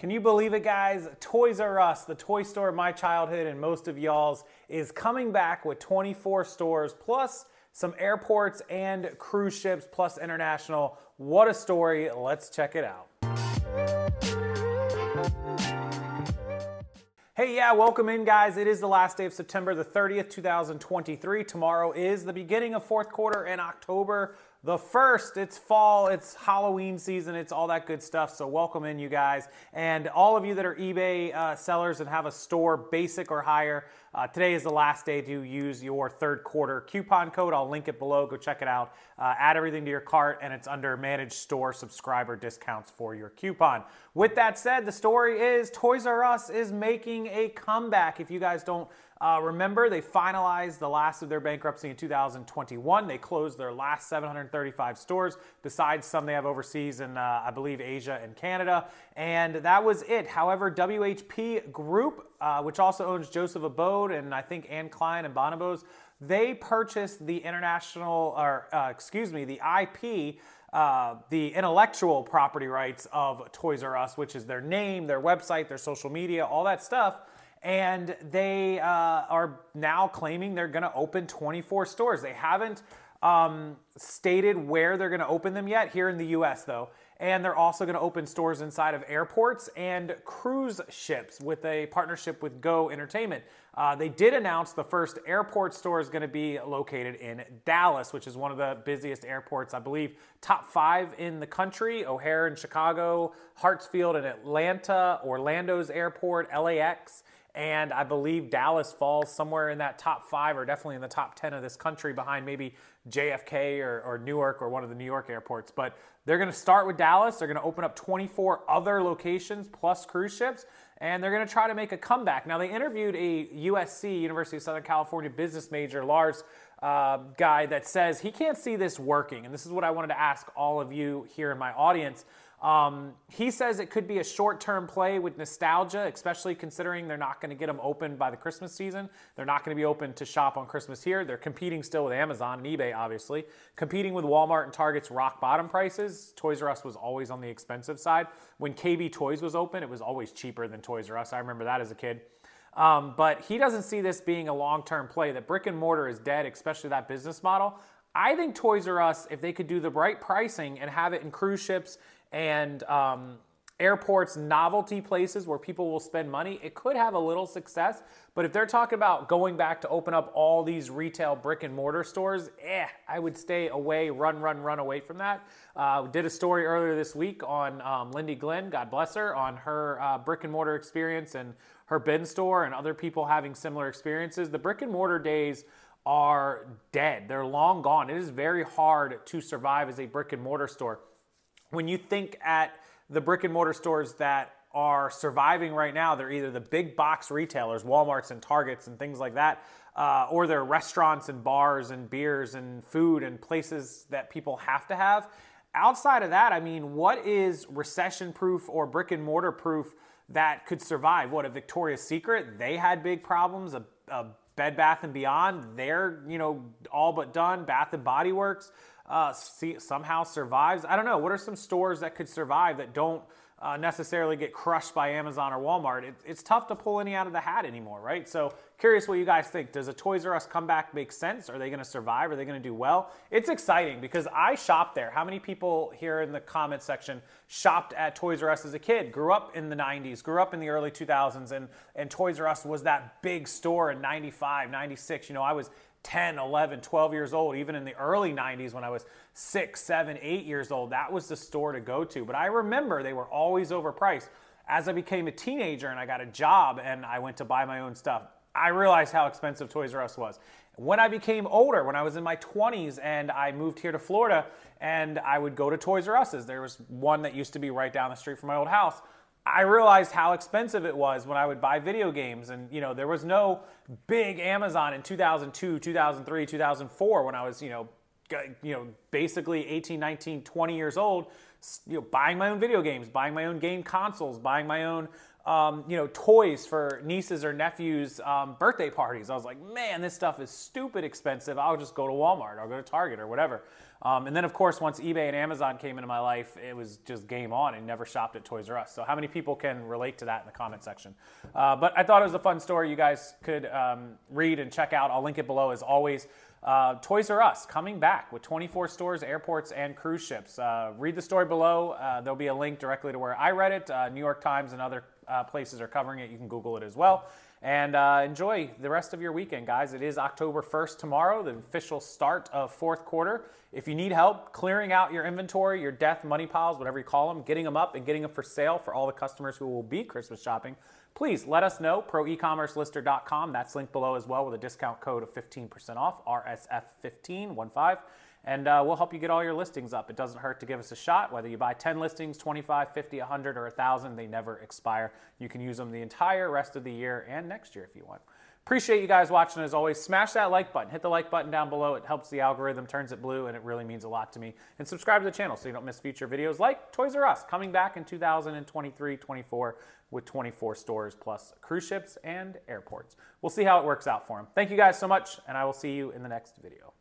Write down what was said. Can you believe it, guys? Toys R Us, the toy store of my childhood and most of y'all's, is coming back with 24 stores, plus some airports and cruise ships, plus international. What a story. Let's check it out. Hey, yeah, welcome in, guys. It is the last day of September the 30th, 2023. Tomorrow is the beginning of fourth quarter and October the 1st, it's fall, it's Halloween season, it's all that good stuff, so welcome in, you guys. And all of you that are eBay sellers and have a store basic or higher, today is the last day to use your third quarter coupon code. I'll link it below, go check it out. Add everything to your cart, and it's under Manage Store Subscriber Discounts for your coupon. With that said, the story is Toys R Us is making a comeback. If you guys don't remember, they finalized the last of their bankruptcy in 2021. They closed their last 735 stores, besides some they have overseas in, I believe, Asia and Canada. And that was it. However, WHP Group, which also owns Joseph Abboud and I think Anne Klein and Bonobos, they purchased the international, or excuse me, the IP, the intellectual property rights of Toys R Us, which is their name, their website, their social media, all that stuff. And they are now claiming they're going to open 24 stores. They haven't stated where they're going to open them yet, here in the U.S., though. And they're also going to open stores inside of airports and cruise ships with a partnership with Go Entertainment. They did announce the first airport store is going to be located in Dallas, which is one of the busiest airports, I believe, top 5 in the country. O'Hare in Chicago, Hartsfield in Atlanta, Orlando's airport, LAX. And I believe Dallas falls somewhere in that top 5, or definitely in the top 10 of this country, behind maybe JFK or Newark, or one of the New York airports. But they're going to start with Dallas. They're going to open up 24 other locations plus cruise ships, and they're going to try to make a comeback. Now, they interviewed a USC, University of Southern California, business major, Lars guy, that says he can't see this working. And this is what I wanted to ask all of you here in my audience. He says it could be a short-term play with nostalgia, especially considering they're not going to get them open by the Christmas season. They're not going to be open to shop on Christmas here. They're competing still with Amazon and eBay, obviously. Competing with Walmart and Target's rock-bottom prices. Toys R Us was always on the expensive side. When KB Toys was open, it was always cheaper than Toys R Us. I remember that as a kid. But he doesn't see this being a long-term play, that brick and mortar is dead, especially that business model. I think Toys R Us, if they could do the right pricing and have it in cruise ships and airports, novelty places where people will spend money, it could have a little success. But if they're talking about going back to open up all these retail brick and mortar stores, I would stay away, run away from that. We did a story earlier this week on Lindy Glenn, God bless her, on her brick and mortar experience and her bin store, and other people having similar experiences. The brick and mortar days are dead. They're long gone. It is very hard to survive as a brick and mortar store. When you think at the brick and mortar stores that are surviving right now, they're either the big box retailers, Walmarts and Targets and things like that, or they're restaurants and bars and beers and food and places that people have to have. Outside of that, I mean, what is recession-proof or brick and mortar proof that could survive? What, a Victoria's Secret? They had big problems. A Bed Bath and Beyond, they're, you know, all but done. Bath and Body Works somehow survives. I don't know. What are some stores that could survive that don't necessarily get crushed by Amazon or Walmart? It's tough to pull any out of the hat anymore, right? So curious what you guys think. Does a Toys R Us comeback make sense? Are they going to survive? Are they going to do well? It's exciting because I shopped there. How many people here in the comment section shopped at Toys R Us as a kid? Grew up in the 90s, grew up in the early 2000s, and Toys R Us was that big store in 95, 96. You know, I was 10, 11, 12 years old, even in the early 90s when I was 6, 7, 8 years old. That was the store to go to. But I remember they were always overpriced. As I became a teenager and I got a job and I went to buy my own stuff, I realized how expensive Toys R Us was. When I became older, when I was in my 20s and I moved here to Florida, and I would go to Toys R Us's. There was one that used to be right down the street from my old house. I realized how expensive it was when I would buy video games. And, you know, there was no big Amazon in 2002, 2003, 2004 when I was, you know, basically 18, 19, 20 years old, you know, buying my own video games, buying my own game consoles, buying my own, you know, toys for nieces or nephews' birthday parties. I was like, man, this stuff is stupid expensive. I'll just go to Walmart. I'll go to Target or whatever. And then, of course, once eBay and Amazon came into my life, it was just game on, and never shopped at Toys R Us. So how many people can relate to that in the comment section? But I thought it was a fun story you guys could read and check out. I'll link it below as always. Toys R Us coming back with 24 stores, airports, and cruise ships. Read the story below. There'll be a link directly to where I read it. New York Times and other places are covering it. You can Google it as well. And enjoy the rest of your weekend, guys. It is October 1st tomorrow, the official start of fourth quarter. If you need help clearing out your inventory, your death, money piles, whatever you call them, getting them up and getting them for sale for all the customers who will be Christmas shopping, please let us know. ProEcommerceLister.com. That's linked below as well with a discount code of 15% off, RSF15. And we'll help you get all your listings up. It doesn't hurt to give us a shot. Whether you buy 10 listings, 25, 50, 100, or 1,000, they never expire. You can use them the entire rest of the year and next year if you want. Appreciate you guys watching. As always, smash that like button. Hit the like button down below. It helps the algorithm, turns it blue, and it really means a lot to me. And subscribe to the channel so you don't miss future videos like Toys R Us coming back in 2023-24 with 24 stores plus cruise ships and airports. We'll see how it works out for them. Thank you guys so much, and I will see you in the next video.